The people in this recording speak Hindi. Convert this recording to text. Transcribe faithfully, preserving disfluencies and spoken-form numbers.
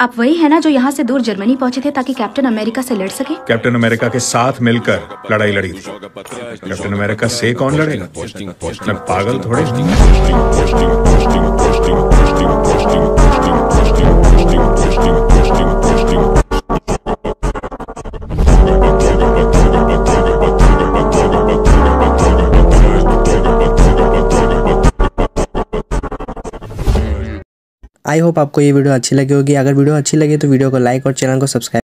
आप वही है ना जो यहाँ से दूर जर्मनी पहुँचे थे ताकि कैप्टन अमेरिका से लड़ सके? कैप्टन अमेरिका के साथ मिलकर लड़ाई लड़ी थी। कैप्टन अमेरिका से कौन लड़ेगा? मैं पागल थोड़े। आई होप आपको ये वीडियो अच्छी लगी होगी। अगर वीडियो अच्छी लगी तो वीडियो को लाइक और चैनल को सब्सक्राइब